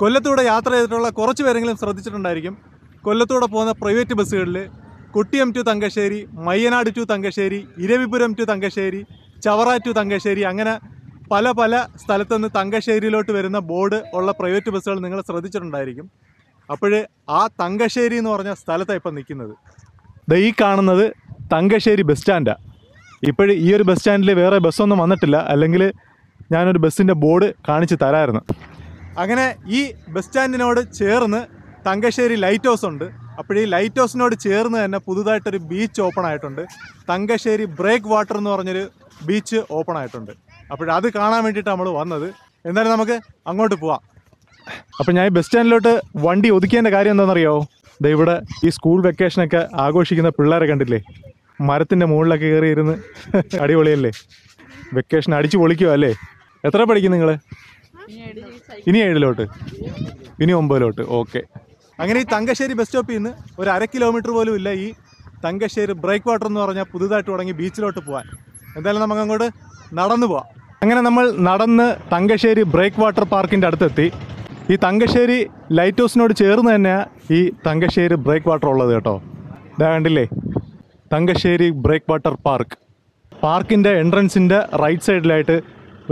കൊല്ലത്തൂടെ യാത്ര ചെയ്തിട്ടുള്ള കുറച്ച് പേരെങ്കിലും ശ്രദ്ധിച്ചിട്ടുണ്ടായിരിക്കും. കൊല്ലത്തൂടെ പോകുന്ന പ്രൈവറ്റ് ബസ്സുകളിൽ Kottiyam to Thangassery, Mayyanad to Thangassery, Eravipuram to Thangassery, Chavara to Thangassery, അങ്ങനെ പല പല സ്ഥലത്തുനിന്ന് തങ്കശ്ശേരിയിലോട്ട് വരുന്ന ബോർഡ് ഉള്ള പ്രൈവറ്റ് ബസ്സുകൾ നിങ്ങൾ ശ്രദ്ധിച്ചിട്ടുണ്ടായിരിക്കും. അപ്പോൾ ആ തങ്കശ്ശേരി എന്ന് പറഞ്ഞ സ്ഥലത്താണ് ഇപ്പം നിൽക്കുന്നത്. ഈ കാണുന്നത് തങ്കശ്ശേരി ബസ് സ്റ്റാൻഡാണ്. ഇപ്പോൾ ഈ ഒരു ബസ് സ്റ്റാൻഡിൽ വേറെ ബസ്സൊന്നും വന്നിട്ടില്ല, അല്ലെങ്കിൽ ഞാനൊരു ബസ്സിൻ്റെ ബോർഡ് കാണിച്ച് തരാമായിരുന്നു. അങ്ങനെ ഈ ബസ് സ്റ്റാൻഡിനോട് ചേർന്ന് തങ്കശ്ശേരി ലൈറ്റ് ഹൗസ് ഉണ്ട്. അപ്പോൾ ഈ ലൈറ്റ് ഹൗസിനോട് ചേർന്ന് തന്നെ പുതുതായിട്ടൊരു ബീച്ച് ഓപ്പൺ ആയിട്ടുണ്ട്. തങ്കശ്ശേരി ബ്രേക്ക് വാട്ടർ എന്ന് പറഞ്ഞൊരു ബീച്ച് ഓപ്പൺ ആയിട്ടുണ്ട്. അപ്പോഴത് കാണാൻ വേണ്ടിയിട്ട് നമ്മൾ വന്നത്. എന്തായാലും നമുക്ക് അങ്ങോട്ട് പോവാം. അപ്പോൾ ഞാൻ ഈ ബസ് സ്റ്റാൻഡിലോട്ട് വണ്ടി ഒതുക്കിയതിൻ്റെ കാര്യം എന്താണെന്നറിയാമോ? ദേ ഇവിടെ ഈ സ്കൂൾ വെക്കേഷനൊക്കെ ആഘോഷിക്കുന്ന പിള്ളേരെ കണ്ടില്ലേ, മരത്തിൻ്റെ മുകളിലൊക്കെ കയറി ഇരുന്ന് അടിപൊളിയല്ലേ, വെക്കേഷൻ അടിച്ചു പൊളിക്കുക അല്ലേ? എത്ര പഠിക്കും നിങ്ങൾ? ഇനി 7-ലോട്ട്, ഇനി 9-ലോട്ട്. ഓക്കെ. അങ്ങനെ ഈ തങ്കശ്ശേരി ബസ് സ്റ്റോപ്പിൽ നിന്ന് ഒരു 1/2 കിലോമീറ്റർ പോലും ഇല്ല ഈ തങ്കശ്ശേരി ബ്രേക്ക് വാട്ടർ എന്ന് പറഞ്ഞാൽ പുതുതായിട്ട് തുടങ്ങി ബീച്ചിലോട്ട് പോകാൻ. എന്തായാലും നമുക്ക് അങ്ങോട്ട് നടന്നു പോവാം. അങ്ങനെ നമ്മൾ നടന്ന് തങ്കശ്ശേരി ബ്രേക്ക് വാട്ടർ പാർക്കിൻ്റെ അടുത്തെത്തി. ഈ തങ്കശ്ശേരി ലൈറ്റ് ഹൗസിനോട് ചേർന്ന് തന്നെയാണ് ഈ തങ്കശ്ശേരി ബ്രേക്ക് വാട്ടർ ഉള്ളത് കേട്ടോ. ഇതാ കണ്ടില്ലേ, തങ്കശ്ശേരി ബ്രേക്ക് വാട്ടർ പാർക്ക്. പാർക്കിൻ്റെ എൻട്രൻസിൻ്റെ റൈറ്റ് സൈഡിലായിട്ട്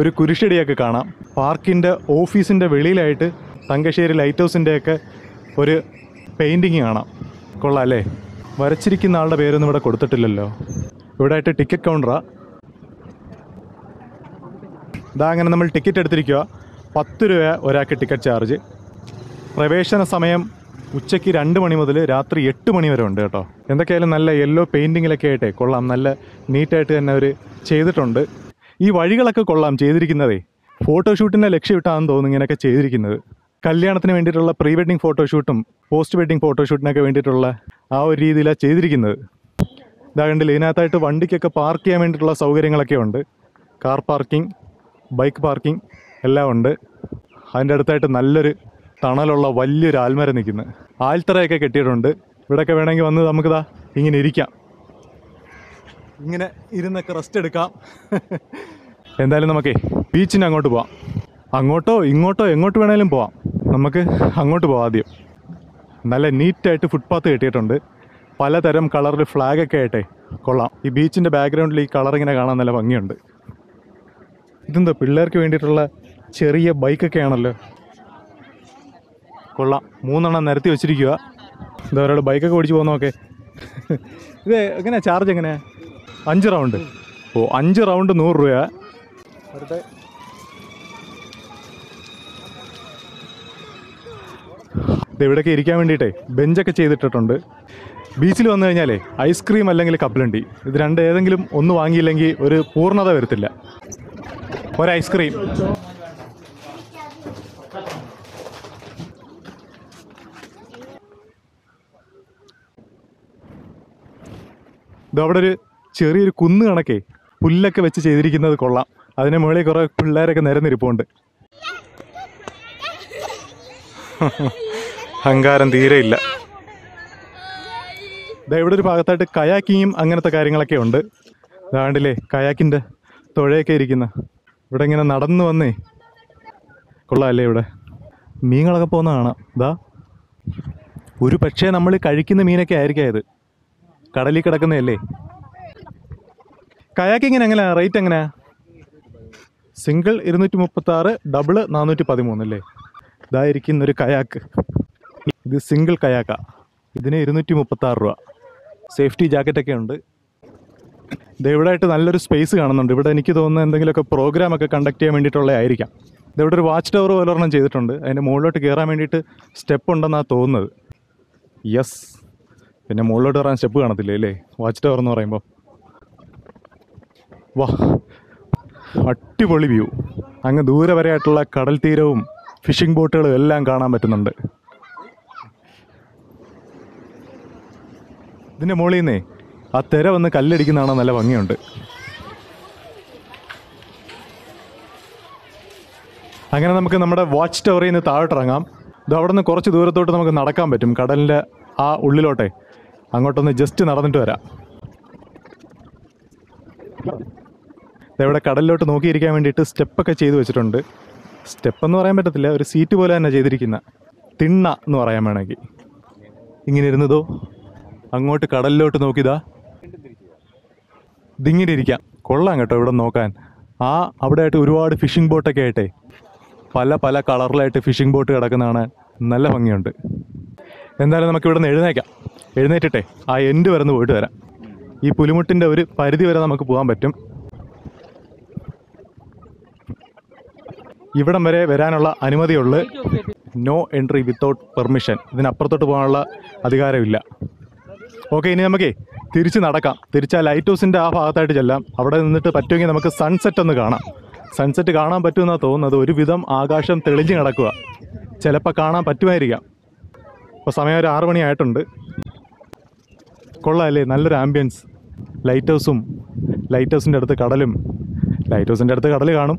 ഒരു കുരിശടിയൊക്കെ കാണാം. പാർക്കിൻ്റെ ഓഫീസിൻ്റെ വെളിയിലായിട്ട് തങ്കശ്ശേരി ലൈറ്റ് ഹൗസിൻ്റെയൊക്കെ ഒരു പെയിൻറ്റിങ് കാണാം. കൊള്ളാം അല്ലേ? വരച്ചിരിക്കുന്ന ആളുടെ പേരൊന്നും ഇവിടെ കൊടുത്തിട്ടില്ലല്ലോ. ഇവിടെ ആയിട്ട് ടിക്കറ്റ് കൗണ്ടറാണ്. ഇതാ അങ്ങനെ നമ്മൾ ടിക്കറ്റ് എടുത്തിരിക്കുക. 10 രൂപ ഒരാൾക്ക് ടിക്കറ്റ് ചാർജ്. പ്രവേശന സമയം ഉച്ചയ്ക്ക് 2 മണി മുതൽ രാത്രി 8 മണി വരെ ഉണ്ട് കേട്ടോ. എന്തൊക്കെയായാലും നല്ല യെല്ലോ പെയിൻറ്റിങ്ങിലൊക്കെ ആയിട്ടേ കൊള്ളാം. നല്ല നീറ്റായിട്ട് തന്നെ അവർ ചെയ്തിട്ടുണ്ട്. ഈ വഴികളൊക്കെ കൊള്ളാം ചെയ്തിരിക്കുന്നതേ. ഫോട്ടോഷൂട്ടിൻ്റെ ലക്ഷ്യമിട്ടാണെന്ന് തോന്നുന്നു ഇങ്ങനെയൊക്കെ ചെയ്തിരിക്കുന്നത്. കല്യാണത്തിന് വേണ്ടിയിട്ടുള്ള പ്രീ വെഡിങ് ഫോട്ടോഷൂട്ടും പോസ്റ്റ് വെഡിങ് ഫോട്ടോഷൂട്ടിനൊക്കെ വേണ്ടിയിട്ടുള്ള ആ ഒരു രീതിയിലാണ് ചെയ്തിരിക്കുന്നത്. ഇതാ കണ്ടില്ല, ഇതിനകത്തായിട്ട് വണ്ടിക്കൊക്കെ പാർക്ക് ചെയ്യാൻ വേണ്ടിയിട്ടുള്ള സൗകര്യങ്ങളൊക്കെ ഉണ്ട്. കാർ പാർക്കിംഗ്, ബൈക്ക് പാർക്കിംഗ് എല്ലാം ഉണ്ട്. അതിൻ്റെ അടുത്തായിട്ട് നല്ലൊരു തണലുള്ള വലിയൊരു ആൽമരം നിൽക്കുന്നത്, ആൽത്തറയൊക്കെ കെട്ടിയിട്ടുണ്ട്. ഇവിടെയൊക്കെ വേണമെങ്കിൽ വന്ന് നമുക്കിതാ ഇങ്ങനെ ഇരിക്കാം, ഇങ്ങനെ ഇരുന്നൊക്കെ റെസ്റ്റ് എടുക്കാം. എന്തായാലും നമുക്ക് ബീച്ചിന് അങ്ങോട്ട് പോവാം. അങ്ങോട്ടോ ഇങ്ങോട്ടോ എങ്ങോട്ട് വേണമെങ്കിലും പോവാം. നമുക്ക് അങ്ങോട്ട് പോവാം. ആദ്യം നല്ല നീറ്റായിട്ട് ഫുട്പാത്ത് കെട്ടിയിട്ടുണ്ട്. പലതരം കളറിൽ ഫ്ലാഗൊക്കെ ആയിട്ടേ കൊള്ളാം. ഈ ബീച്ചിൻ്റെ ബാക്ക്ഗ്രൗണ്ടിൽ ഈ കളർ ഇങ്ങനെ കാണാൻ നല്ല ഭംഗിയുണ്ട്. ഇതെന്തോ പിള്ളേർക്ക് വേണ്ടിയിട്ടുള്ള ചെറിയ ബൈക്കൊക്കെ ആണല്ലോ. കൊള്ളാം. 3 എണ്ണം നിരത്തി വെച്ചിരിക്കുക. എന്താ ഒരാൾ ബൈക്കൊക്കെ ഓടിച്ച് പോകുന്നതൊക്കെ. ഇത് എങ്ങനെയാ ചാർജ്? എങ്ങനെയാ? 5 റൗണ്ട്. ഓ, 5 റൗണ്ട് 100 രൂപ. ഇവിടെയൊക്കെ ഇരിക്കാൻ വേണ്ടിയിട്ടേ ബെഞ്ചൊക്കെ ചെയ്തിട്ടിട്ടുണ്ട്. ബീച്ചിൽ വന്നു കഴിഞ്ഞാലേ ഐസ്ക്രീം അല്ലെങ്കിൽ കപ്പലണ്ടി, ഇത് രണ്ട് ഏതെങ്കിലും ഒന്ന് വാങ്ങിയില്ലെങ്കിൽ ഒരു പൂർണ്ണത വരത്തില്ല. ഒരു ഐസ്ക്രീം. അവിടെ ഒരു ചെറിയൊരു കുന്ന് കണക്കേ പുല്ലൊക്കെ വെച്ച് ചെയ്തിരിക്കുന്നത് കൊള്ളാം. അതിന് മുകളിൽ കുറേ പിള്ളേരൊക്കെ നിരന്നിരിപ്പുണ്ട്. അഹങ്കാരം തീരെയില്ല. ഇവിടെ ഒരു ഭാഗത്തായിട്ട് കയാക്കിങ്ങും അങ്ങനത്തെ കാര്യങ്ങളൊക്കെ ഉണ്ട്. അതാണ്ടില്ലേ കയാക്കിൻ്റെ തുഴയൊക്കെ ഇരിക്കുന്ന. ഇവിടെ ഇങ്ങനെ നടന്നു വന്നേ കൊള്ളാം അല്ലേ? ഇവിടെ മീനുകളൊക്കെ പോകുന്ന കാണാം. ഇതാ ഒരു പക്ഷേ നമ്മൾ കഴിക്കുന്ന മീനൊക്കെ ആയിരിക്കാം ഇത്, കടലിൽ കിടക്കുന്നതല്ലേ. കയാക്കിങ്ങിന് എങ്ങനെയാ റേറ്റ്? എങ്ങനെയാ? സിംഗിൾ 236, ഡബിള് 413 അല്ലേ. ഇതായിരിക്കുന്നൊരു കയാക്ക്. ഇത് സിംഗിൾ കയാക്കാ. ഇതിന് 236 രൂപ. സേഫ്റ്റി ജാക്കറ്റൊക്കെ ഉണ്ട്. ഇതെവിടായിട്ട് നല്ലൊരു സ്പേസ് കാണുന്നുണ്ട്. ഇവിടെ എനിക്ക് തോന്നുന്നത് എന്തെങ്കിലുമൊക്കെ പ്രോഗ്രാമൊക്കെ കണ്ടക്ട് ചെയ്യാൻ വേണ്ടിയിട്ടുള്ളതായിരിക്കാം. ഇതെവിടെ ഒരു വാച്ച് ടവർ പോലെ ഒരെണ്ണം ചെയ്തിട്ടുണ്ട്. അതിൻ്റെ മുകളിലോട്ട് കയറാൻ വേണ്ടിയിട്ട് സ്റ്റെപ്പ് ഉണ്ടെന്നാണ് തോന്നുന്നത്. യെസ്, പിന്നെ മുകളിലോട്ട് കയറാൻ സ്റ്റെപ്പ് കാണത്തില്ലേ അല്ലേ വാച്ച് ടവർ എന്ന് പറയുമ്പോൾ. വാ, അടിപൊളി വ്യൂ. അങ്ങ് ദൂരെ വരെ ആയിട്ടുള്ള കടൽ തീരവും ഫിഷിംഗ് ബോട്ടുകളും എല്ലാം കാണാൻ പറ്റുന്നുണ്ട്. ഇതിൻ്റെ മുകളിൽ നിന്നേ ആ തിര വന്ന് കല്ലടിക്കുന്നതാണോ നല്ല ഭംഗിയുണ്ട്. അങ്ങനെ നമുക്ക് നമ്മുടെ വാച്ച് ടവറിൽ നിന്ന് താഴോട്ടിറങ്ങാം. ഇത് അവിടെ നിന്ന് കുറച്ച് ദൂരത്തോട്ട് നമുക്ക് നടക്കാൻ പറ്റും കടലിൻ്റെ ആ ഉള്ളിലോട്ടെ. അങ്ങോട്ടൊന്ന് ജസ്റ്റ് നടന്നിട്ട് വരാം. ഇവിടെ കടലിലോട്ട് നോക്കിയിരിക്കാൻ വേണ്ടിയിട്ട് സ്റ്റെപ്പൊക്കെ ചെയ്തു വെച്ചിട്ടുണ്ട്. സ്റ്റെപ്പ് എന്ന് പറയാൻ പറ്റത്തില്ല, ഒരു സീറ്റ് പോലെ തന്നെ ചെയ്തിരിക്കുന്ന തിണ്ണ എന്ന് പറയാൻ വേണമെങ്കിൽ. ഇങ്ങനെ ഇരുന്നതോ അങ്ങോട്ട് കടലിലോട്ട് നോക്കിയതാ ഇതിങ്ങനെ ഇരിക്കാം. കൊള്ളാം കേട്ടോ ഇവിടെ നോക്കാൻ. അവിടെ ആയിട്ട് ഒരുപാട് ഫിഷിംഗ് ബോട്ടൊക്കെ ആയിട്ടേ പല പല കളറിലായിട്ട് ഫിഷിംഗ് ബോട്ട് കിടക്കുന്നതാണ്, നല്ല ഭംഗിയുണ്ട്. എന്തായാലും നമുക്ക് ഇവിടെ നിന്ന് എഴുന്നേക്കാം, എഴുന്നേറ്റിട്ടേ ആ എൻഡ് വരെ പോയിട്ട് വരാം. ഈ പുലിമുട്ടിൻ്റെ ഒരു പരിധി വരെ നമുക്ക് പോകാൻ പറ്റും. ഇവിടം വരെ വരാനുള്ള അനുമതിയുള്ളു, നോ എൻട്രി വിത്തൗട്ട് പെർമിഷൻ. ഇതിനപ്പുറത്തോട്ട് പോകാനുള്ള അധികാരമില്ല. ഓക്കെ, ഇനി നമുക്ക് തിരിച്ച് നടക്കാം. തിരിച്ച് ആ ലൈറ്റ് ഹൗസിൻ്റെ ആ ഭാഗത്തായിട്ട് ചെല്ലാം. അവിടെ നിന്നിട്ട് പറ്റുമെങ്കിൽ നമുക്ക് സൺസെറ്റ് ഒന്ന് കാണാം. സൺസെറ്റ് കാണാൻ പറ്റുമെന്നാണ് തോന്നുന്നത്. ഒരുവിധം ആകാശം തെളിഞ്ഞ് കിടക്കുക, ചിലപ്പോൾ കാണാൻ പറ്റുമായിരിക്കാം. ഇപ്പോൾ സമയം ഒരു 6 മണിയായിട്ടുണ്ട്. കൊള്ളാം അല്ലേ, നല്ലൊരു ആംബിയൻസ്. ലൈറ്റ് ഹൗസും ലൈറ്റ് ഹൗസിൻ്റെ അടുത്ത് കടലും. ലൈറ്റ് ഹൗസിൻ്റെ അടുത്ത് കടൽ കാണും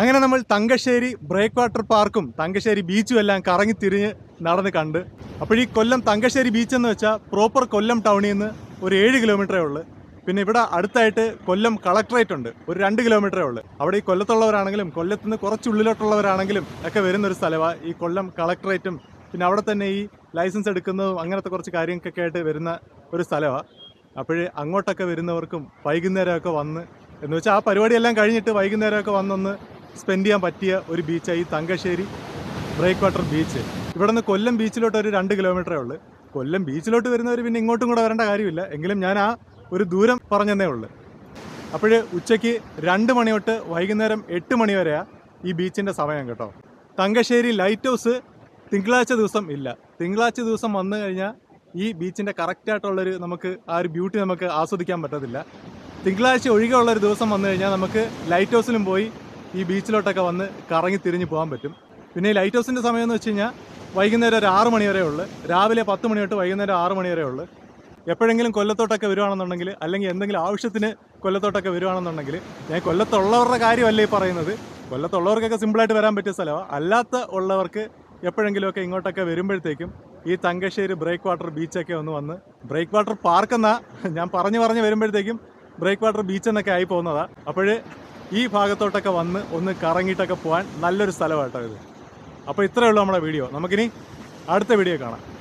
അങ്ങനെ നമ്മൾ തങ്കശ്ശേരി ബ്രേക്ക് വാട്ടർ പാർക്കും തങ്കശ്ശേരി ബീച്ചും എല്ലാം കറങ്ങി തിരിഞ്ഞ് നടന്ന് കണ്ട്. അപ്പോഴീ കൊല്ലം തങ്കശ്ശേരി ബീച്ച് എന്ന് വെച്ചാൽ പ്രോപ്പർ കൊല്ലം ടൗണിൽ നിന്ന് ഒരു 7 കിലോമീറ്ററേ ഉള്ളൂ. പിന്നെ ഇവിടെ അടുത്തായിട്ട് കൊല്ലം കളക്ടറേറ്റ് ഉണ്ട്, ഒരു 2 കിലോമീറ്ററേ ഉള്ളൂ. അവിടെ ഈ കൊല്ലത്തുള്ളവരാണെങ്കിലും കൊല്ലത്ത് നിന്ന് കുറച്ചുള്ളിലോട്ടുള്ളവരാണെങ്കിലും ഒക്കെ വരുന്നൊരു സ്ഥലമാണ് ഈ കൊല്ലം കളക്ടറേറ്റും. പിന്നെ അവിടെ തന്നെ ഈ ലൈസൻസ് എടുക്കുന്നതും അങ്ങനത്തെ കുറച്ച് കാര്യങ്ങൾക്കൊക്കെ ആയിട്ട് വരുന്ന ഒരു സ്ഥലമാണ്. അപ്പോഴേ അങ്ങോട്ടൊക്കെ വരുന്നവർക്കും വൈകുന്നേരമൊക്കെ വന്ന് എന്ന് വെച്ചാൽ ആ പരിപാടിയെല്ലാം കഴിഞ്ഞിട്ട് വൈകുന്നേരമൊക്കെ വന്നൊന്ന് സ്പെൻഡ് ചെയ്യാൻ പറ്റിയ ഒരു ബീച്ചാണ് ഈ തങ്കശ്ശേരി ബ്രേക്ക് വാട്ടർ ബീച്ച്. ഇവിടെ നിന്ന് കൊല്ലം ബീച്ചിലോട്ട് ഒരു 2 കിലോമീറ്ററേ ഉള്ളൂ. കൊല്ലം ബീച്ചിലോട്ട് വരുന്നവർ പിന്നെ ഇങ്ങോട്ടും കൂടെ വരേണ്ട കാര്യമില്ല, എങ്കിലും ഞാൻ ആ ഒരു ദൂരം പറഞ്ഞതേ ഉള്ളു. അപ്പോൾ ഉച്ചയ്ക്ക് 2 മണി തൊട്ട് വൈകുന്നേരം 8 മണി വരെയാണ് ഈ ബീച്ചിൻ്റെ സമയം കേട്ടോ. തങ്കശ്ശേരി ലൈറ്റ് ഹൗസ് തിങ്കളാഴ്ച ദിവസം ഇല്ല. തിങ്കളാഴ്ച ദിവസം വന്നു കഴിഞ്ഞാൽ ഈ ബീച്ചിൻ്റെ കറക്റ്റായിട്ടുള്ളൊരു നമുക്ക് ആ ഒരു ബ്യൂട്ടി നമുക്ക് ആസ്വദിക്കാൻ പറ്റത്തില്ല. തിങ്കളാഴ്ച ഒഴികെയുള്ളൊരു ദിവസം വന്നു കഴിഞ്ഞാൽ നമുക്ക് ലൈറ്റ് ഹൗസിലും പോയി ഈ ബീച്ചിലോട്ടൊക്കെ വന്ന് കറങ്ങി തിരിഞ്ഞ് പോകാൻ പറ്റും. പിന്നെ ഈ ലൈറ്റ് ഹൗസിൻ്റെ സമയം എന്ന് വെച്ച് കഴിഞ്ഞാൽ വൈകുന്നേരം ഒരു 6 മണി വരെ ഉള്ളു. രാവിലെ 10 മണി തൊട്ട് വൈകുന്നേരം 6 മണി വരെ ഉള്ളു. എപ്പോഴെങ്കിലും കൊല്ലത്തോട്ടൊക്കെ വരുവാണെന്നുണ്ടെങ്കിൽ അല്ലെങ്കിൽ എന്തെങ്കിലും ആവശ്യത്തിന് കൊല്ലത്തോട്ടൊക്കെ വരുവാണെന്നുണ്ടെങ്കിൽ, ഞാൻ കൊല്ലത്തുള്ളവരുടെ കാര്യമല്ലേ ഈ പറയുന്നത്, കൊല്ലത്തുള്ളവർക്കൊക്കെ സിമ്പിളായിട്ട് വരാൻ പറ്റിയ സ്ഥലമാണ്. അല്ലാത്ത ഉള്ളവർക്ക് എപ്പോഴെങ്കിലുമൊക്കെ ഇങ്ങോട്ടൊക്കെ വരുമ്പോഴത്തേക്കും ഈ തങ്കശ്ശേരി ബ്രേക്ക് വാട്ടർ ബീച്ചൊക്കെ ഒന്ന് വന്ന്, ബ്രേക്ക് വാട്ടർ പാർക്കെന്നാണ് ഞാൻ പറഞ്ഞ് വരുമ്പോഴത്തേക്കും ബ്രേക്ക് വാട്ടർ ബീച്ച് എന്നൊക്കെ ആയി പോകുന്നതാണ്. അപ്പോൾ ഈ ഭാഗത്തോട്ടൊക്കെ വന്ന് ഒന്ന് കറങ്ങിയിട്ടൊക്കെ പോകാൻ നല്ലൊരു സ്ഥലമായിട്ടോ ഇത്. അപ്പോൾ ഇത്രയേ ഉള്ളൂ നമ്മുടെ വീഡിയോ. നമുക്കിനി അടുത്ത വീഡിയോ കാണാം.